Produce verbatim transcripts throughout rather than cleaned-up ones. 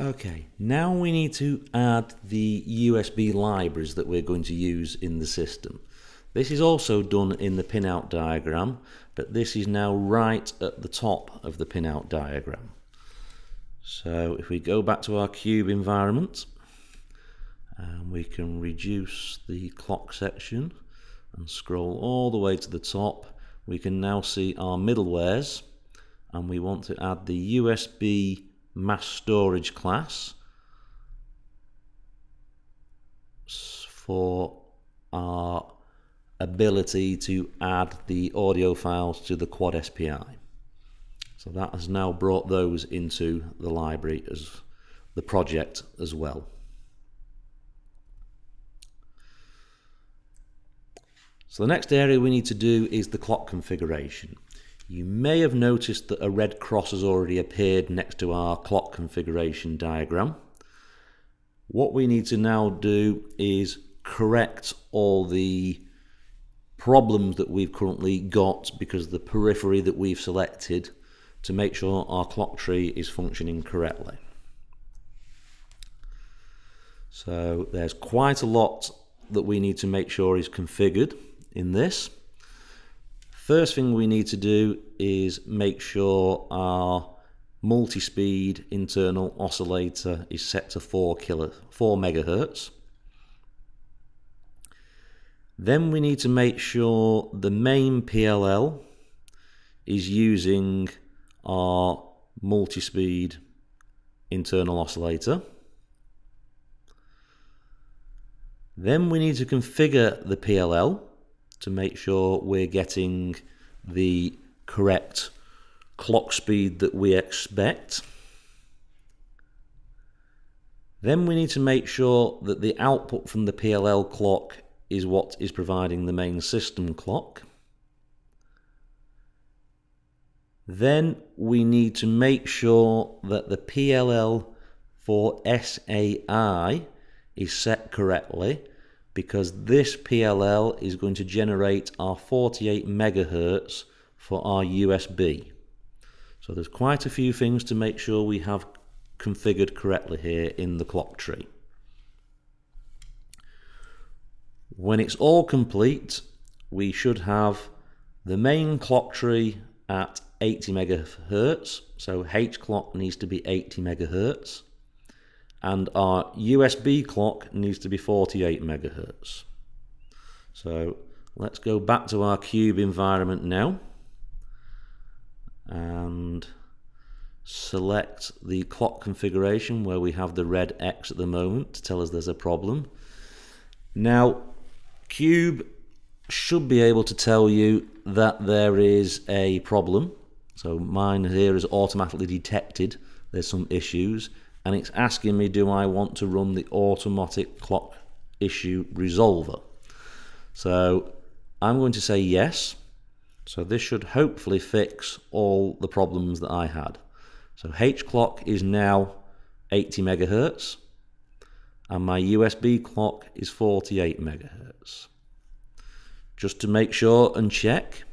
Okay, now we need to add the U S B libraries that we're going to use in the system. This is also done in the pinout diagram, but this is now right at the top of the pinout diagram. So if we go back to our cube environment, and we can reduce the clock section and scroll all the way to the top, we can now see our middlewares, and we want to add the U S B mass storage class for our ability to add the audio files to the quad S P I. So that has now brought those into the library as the project as well. So the next area we need to do is the clock configuration. You may have noticed that a red cross has already appeared next to our clock configuration diagram. What we need to now do is correct all the problems that we've currently got because of the periphery that we've selected to make sure our clock tree is functioning correctly. So there's quite a lot that we need to make sure is configured in this. First thing we need to do is make sure our multi-speed internal oscillator is set to four kilo, four megahertz. Then we need to make sure the main P L L is using our multi-speed internal oscillator. Then we need to configure the P L L to make sure we're getting the correct clock speed that we expect. Then we need to make sure that the output from the P L L clock is what is providing the main system clock. Then we need to make sure that the P L L for S A I is set correctly, because this P L L is going to generate our forty-eight megahertz for our U S B. So there's quite a few things to make sure we have configured correctly here in the clock tree. When it's all complete, we should have the main clock tree at eighty megahertz, so H clock needs to be eighty megahertz. And our U S B clock needs to be forty-eight megahertz. So let's go back to our cube environment now and select the clock configuration where we have the red X at the moment to tell us there's a problem. Now, Cube should be able to tell you that there is a problem. So mine here is automatically detected there's some issues, and it's asking me, do I want to run the automatic clock issue resolver? So I'm going to say yes. So this should hopefully fix all the problems that I had. So H clock is now eighty megahertz and my U S B clock is forty-eight megahertz. Just to make sure and check,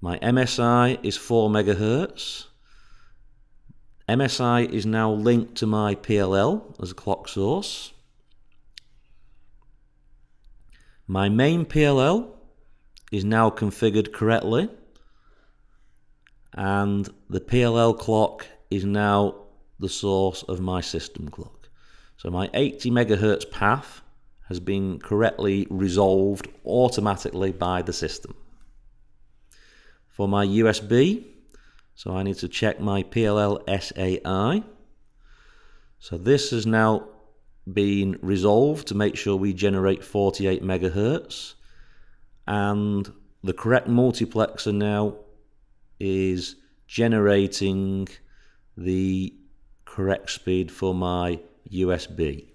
my M S I is four megahertz. M S I is now linked to my P L L as a clock source. My main P L L is now configured correctly, and the P L L clock is now the source of my system clock. So my eighty megahertz path has been correctly resolved automatically by the system. For my U S B, so I need to check my P L L S A I. So this has now been resolved to make sure we generate forty-eight megahertz. And the correct multiplexer now is generating the correct speed for my U S B.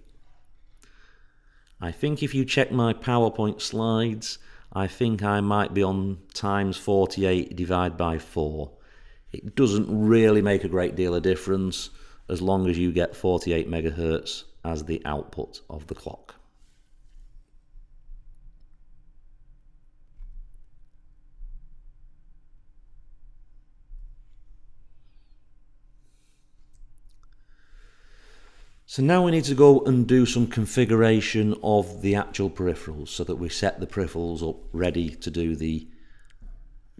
I think if you check my PowerPoint slides, I think I might be on times forty-eight divided by four. It doesn't really make a great deal of difference as long as you get forty-eight megahertz as the output of the clock. So now we need to go and do some configuration of the actual peripherals so that we set the peripherals up ready to do the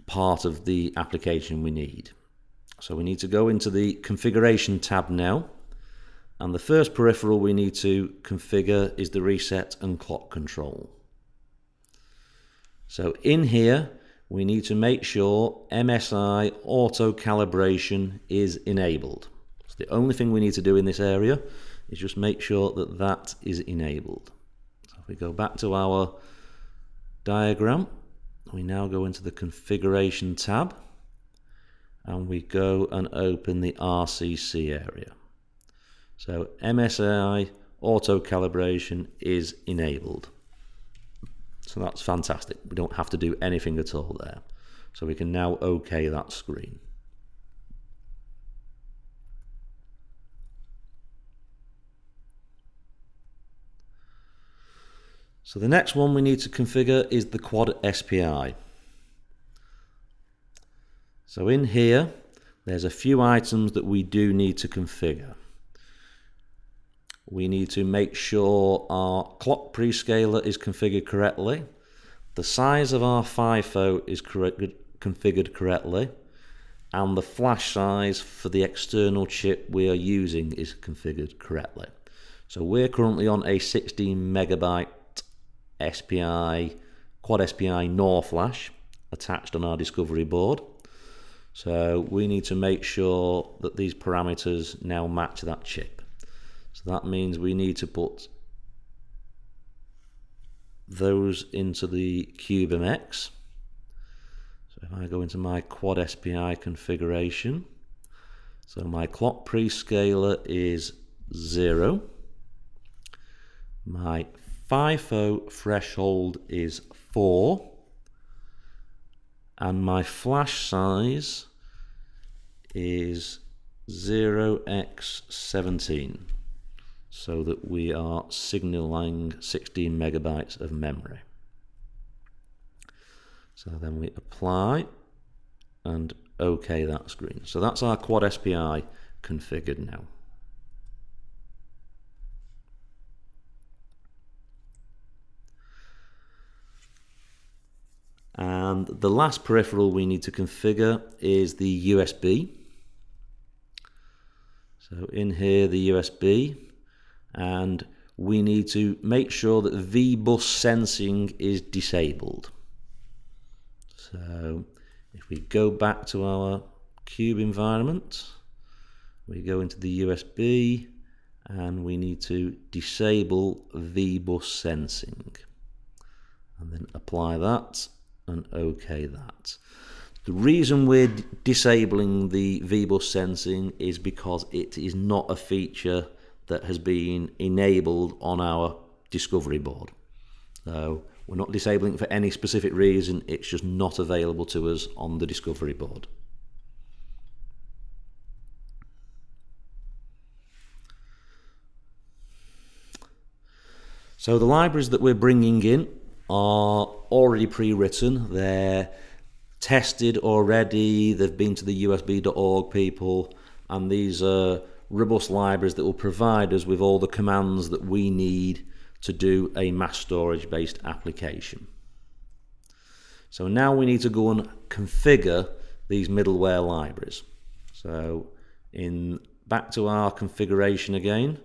part of the application we need. So we need to go into the configuration tab now, and the first peripheral we need to configure is the reset and clock control. So in here we need to make sure M S I auto calibration is enabled. So the only thing we need to do in this area is just make sure that that is enabled. So if we go back to our diagram, we now go into the configuration tab and we go and open the R C C area. So M S I auto calibration is enabled. So that's fantastic. We don't have to do anything at all there. So we can now OK that screen. So the next one we need to configure is the quad S P I. So in here, there's a few items that we do need to configure. We need to make sure our clock prescaler is configured correctly, the size of our FIFO is correct, configured correctly, and the flash size for the external chip we are using is configured correctly. So we're currently on a sixteen megabyte S P I, quad S P I NOR flash attached on our discovery board. So we need to make sure that these parameters now match that chip. So that means we need to put those into the CubeMX. So if I go into my quad S P I configuration, so my clock prescaler is zero, my FIFO threshold is four, and my flash size is zero by seventeen. So that we are signaling sixteen megabytes of memory. So then we apply and OK that screen. So that's our quad S P I configured now. And the last peripheral we need to configure is the U S B. So in here, the U S B. And we need to make sure that V bus sensing is disabled. So if we go back to our cube environment, we go into the U S B and we need to disable V bus sensing and then apply that and OK that. The reason we're disabling the V bus sensing is because it is not a feature that has been enabled on our discovery board. So we're not disabling it for any specific reason, it's just not available to us on the discovery board. So the libraries that we're bringing in are already pre-written, they're tested already, they've been to the U S B dot org people, and these are robust libraries that will provide us with all the commands that we need to do a mass storage based application. So now we need to go and configure these middleware libraries. So in back to our configuration again,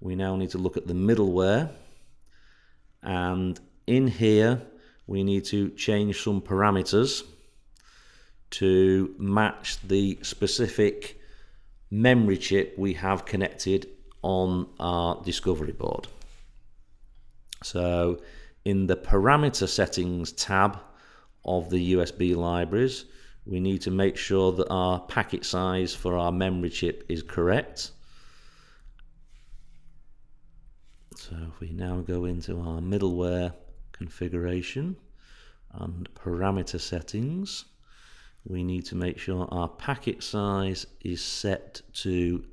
we now need to look at the middleware, and in here we need to change some parameters to match the specific memory chip we have connected on our discovery board. So in the parameter settings tab of the U S B libraries, we need to make sure that our packet size for our memory chip is correct. So if we now go into our middleware configuration and parameter settings, we need to make sure our packet size is set to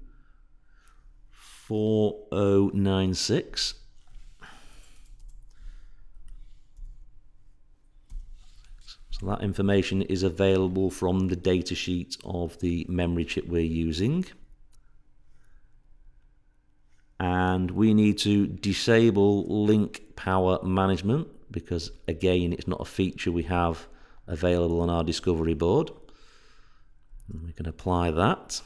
four thousand ninety-six. So that information is available from the datasheet of the memory chip we're using. and we need to disable link power management, because again it's not a feature we have available on our discovery board. And we can apply that.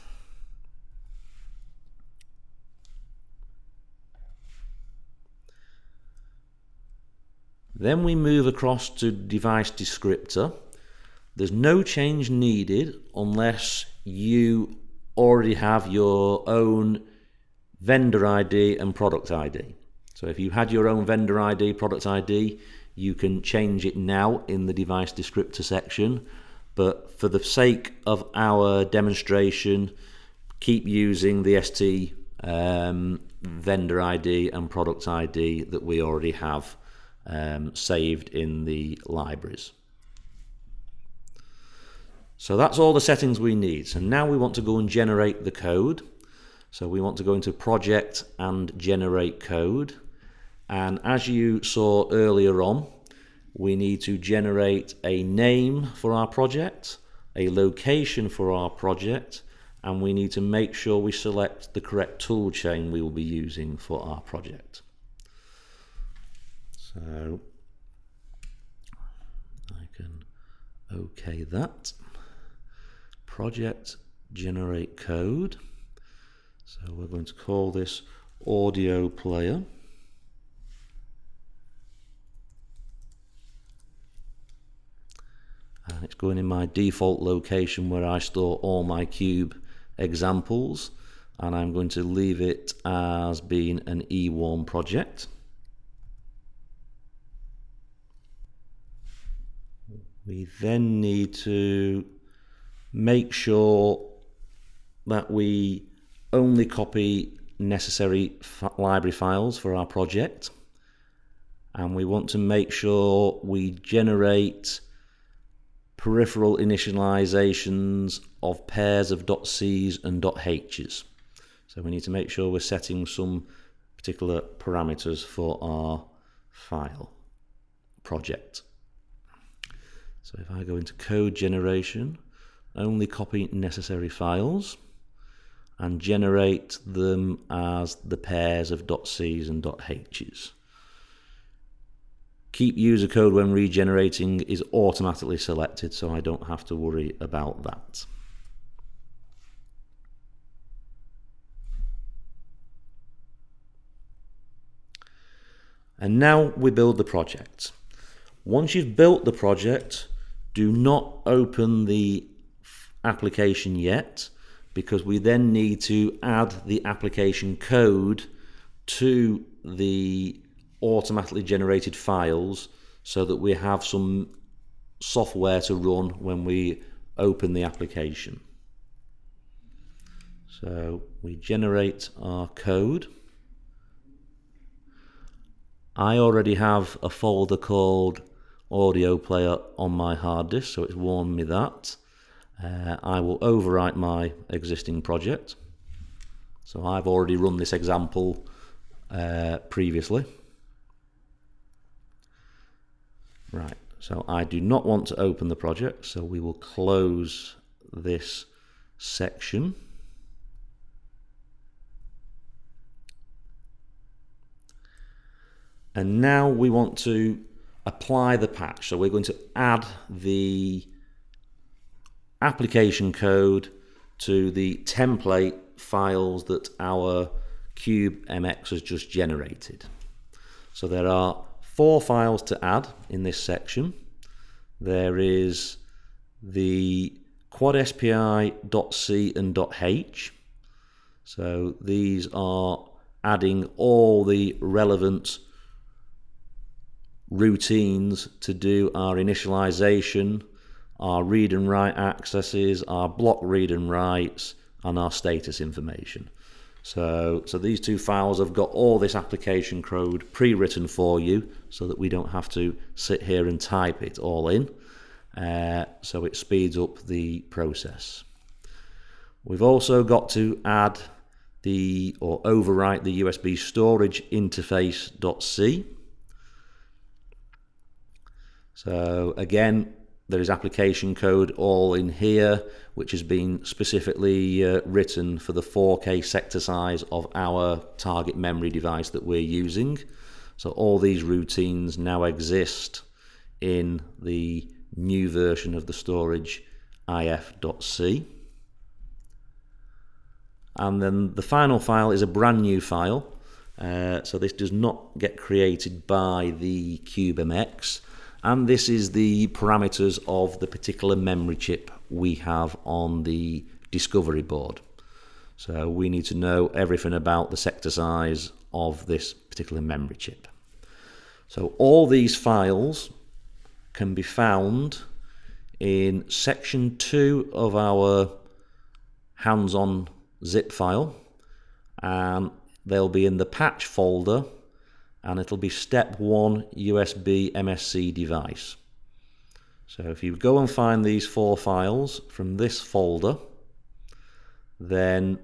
Then we move across to device descriptor. There's no change needed unless you already have your own vendor I D and product I D. So if you had your own vendor I D, product I D, you can change it now in the device descriptor section. But for the sake of our demonstration, keep using the S T um, vendor I D and product I D that we already have um, saved in the libraries. So that's all the settings we need. So now we want to go and generate the code. So we want to go into project and generate code. And as you saw earlier on, we need to generate a name for our project, a location for our project, and we need to make sure we select the correct toolchain we will be using for our project. So I can OK that. Project generate code. So we're going to call this audio player. And it's going in my default location where I store all my cube examples, and I'm going to leave it as being an E WARM project. We then need to make sure that we only copy necessary library files for our project, and we want to make sure we generate peripheral initializations of pairs of .c's and .h's. So we need to make sure we're setting some particular parameters for our file project. So if I go into code generation, only copy necessary files and generate them as the pairs of .c's and .h's. Keep user code when regenerating is automatically selected, so I don't have to worry about that. And now we build the project. Once you've built the project, do not open the application yet, because we then need to add the application code to the automatically generated files so that we have some software to run when we open the application. So we generate our code. I already have a folder called audio player on my hard disk, so it's warned me that. Uh, I will overwrite my existing project. So I've already run this example uh, previously. Right, so I do not want to open the project, so we will close this section. And now we want to apply the patch. So we're going to add the application code to the template files that our CubeMX has just generated. So there are four files to add in this section. There is the quad S P I.c and .h. So these are adding all the relevant routines to do our initialization, our read and write accesses, our block read and writes, and our status information. So, so these two files have got all this application code pre-written for you so that we don't have to sit here and type it all in. Uh, so it speeds up the process. We've also got to add the, or overwrite the U S B storage interface.c. So again, There is application code all in here, which has been specifically uh, written for the four K sector size of our target memory device that we're using. So all these routines now exist in the new version of the storage, I F dot C. And then the final file is a brand new file. Uh, so this does not get created by the CubeMX. And this is the parameters of the particular memory chip we have on the discovery board. So we need to know everything about the sector size of this particular memory chip. So all these files can be found in section two of our hands-on zip file, and they'll be in the patch folder, and it'll be step one U S B M S C device. So if you go and find these four files from this folder, then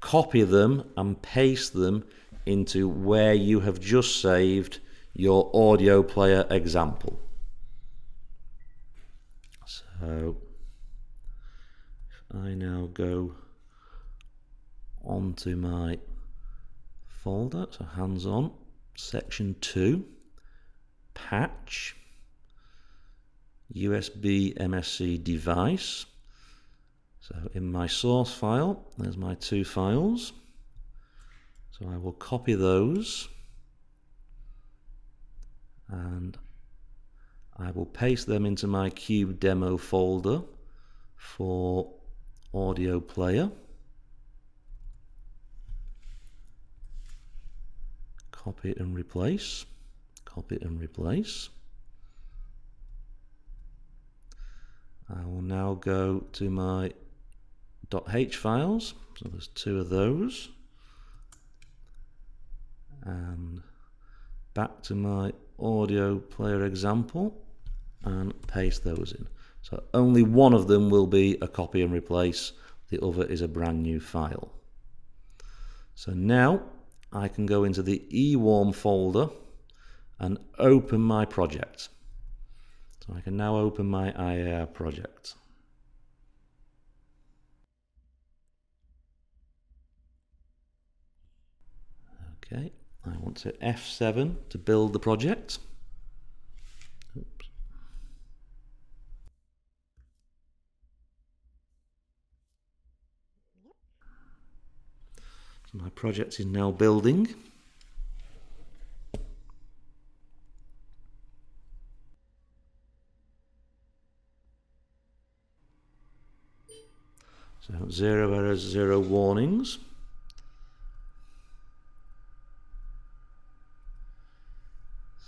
copy them and paste them into where you have just saved your audio player example. So if I now go onto my folder, so hands on, section two, patch, U S B M S C device. So in my source file, there's my two files. So I will copy those and I will paste them into my Cube demo folder for audio player. Copy and replace, copy and replace. I will now go to my .h files, so there's two of those, and back to my audio player example and paste those in. So only one of them will be a copy and replace, the other is a brand new file. So now I can go into the E WARM folder and open my project. So I can now open my I A R project. Okay, I want to F seven to build the project. Oops. So my project is now building. So zero errors, zero warnings.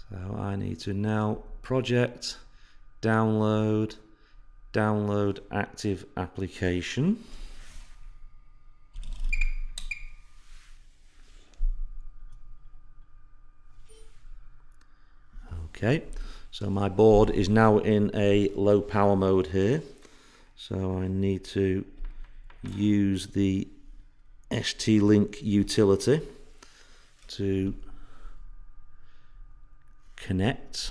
So I need to now project, download, download active application. Okay, so my board is now in a low power mode here. So I need to use the S T link utility to connect.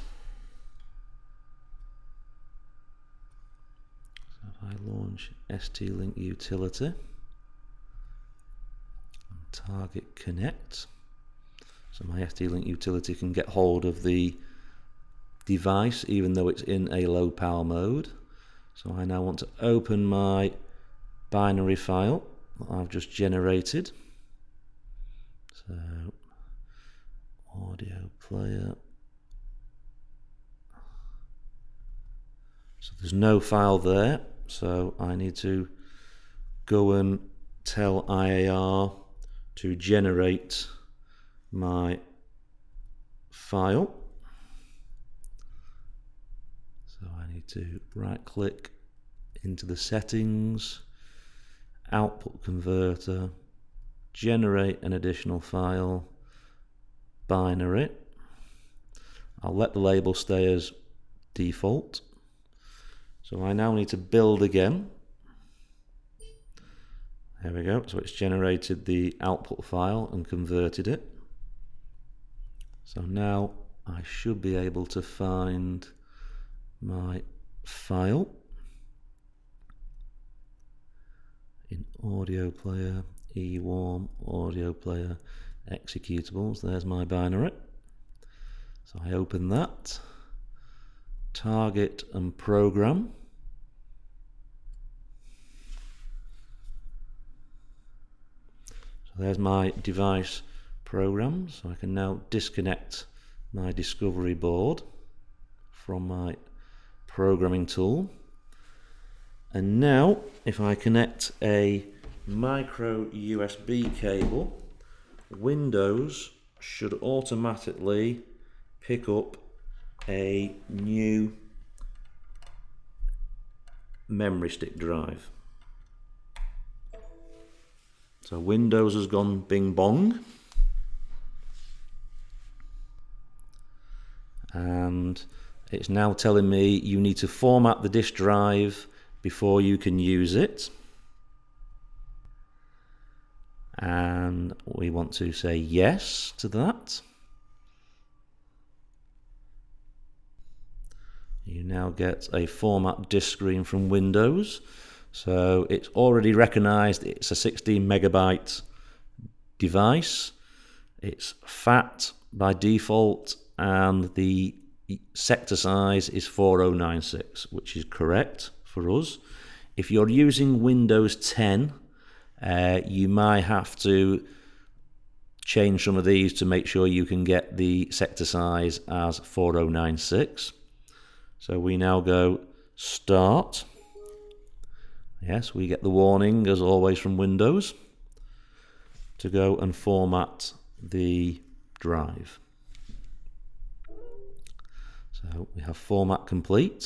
So if I launch S T link utility and target connect, so my S T link utility can get hold of the device even though it's in a low power mode. So I now want to open my binary file that I've just generated. So audio player. So there's no file there, so I need to go and tell I A R to generate my file. So I need to right click into the settings, output converter, generate an additional file, binary. I'll let the label stay as default. So I now need to build again. There we go. So it's generated the output file and converted it. So now I should be able to find my file in audio player, E WARM, audio player, executables. There's my binary. So I open that, target and program. So there's my device program. So I can now disconnect my discovery board from my programming tool. And now if I connect a micro U S B cable, Windows should automatically pick up a new memory stick drive. So Windows has gone bing bong. And it's now telling me you need to format the disk drive before you can use it. And we want to say yes to that. You now get a format disk screen from Windows. So it's already recognized it's a sixteen megabyte device. It's FAT by default and the sector size is four oh nine six, which is correct for us. If you're using Windows ten, Uh, you might have to change some of these to make sure you can get the sector size as four oh nine six. So we now go start. Yes, we get the warning as always from Windows to go and format the drive. So we have format complete.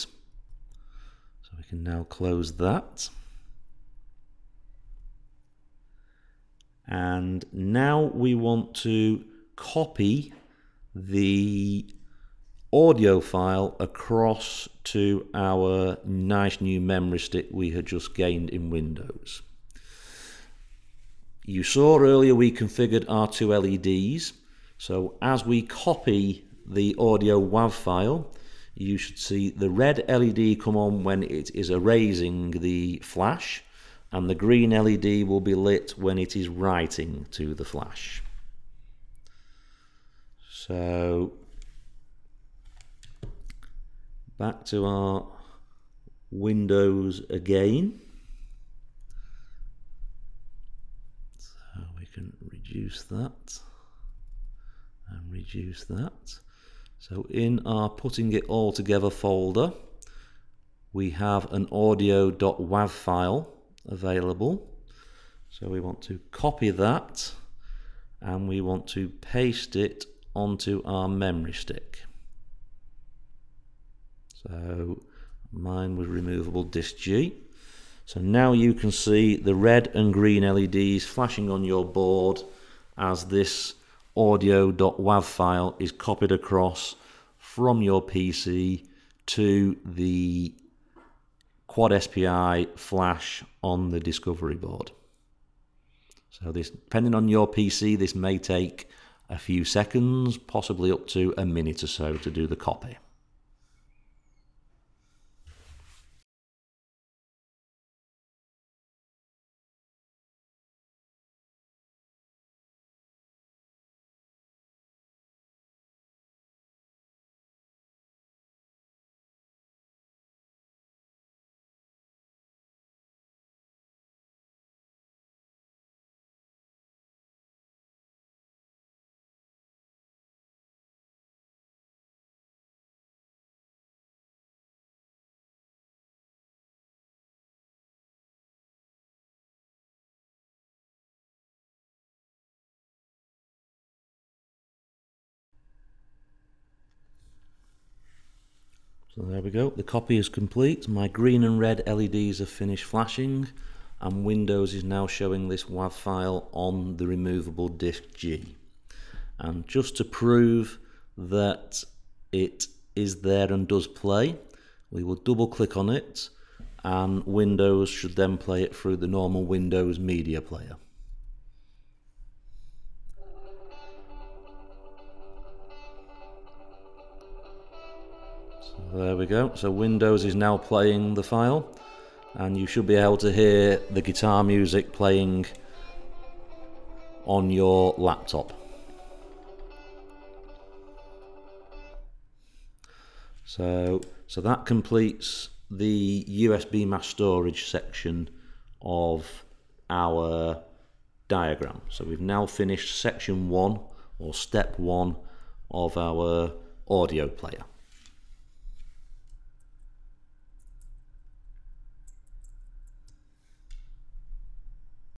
So we can now close that. And now we want to copy the audio file across to our nice new memory stick we had just gained in Windows. You saw earlier we configured our two L E Ds. So as we copy the audio WAV file, you should see the red L E D come on when it is erasing the flash, and the green L E D will be lit when it is writing to the flash. So back to our Windows again. So we can reduce that and reduce that. So in our putting it all together folder, we have an audio.wav file available. So we want to copy that and we want to paste it onto our memory stick. So mine was removable disk G. So now you can see the red and green L E Ds flashing on your board as this audio.wav file is copied across from your P C to the quad S P I flash on the discovery board. So this, depending on your P C, this may take a few seconds, possibly up to a minute or so to do the copy. So there we go, the copy is complete. My green and red L E Ds have finished flashing and Windows is now showing this WAV file on the removable disk G. And just to prove that it is there and does play, we will double click on it and Windows should then play it through the normal Windows media player. There we go. So Windows is now playing the file, and you should be able to hear the guitar music playing on your laptop. So, so that completes the U S B mass storage section of our diagram. So we've now finished section one, or step one, of our audio player.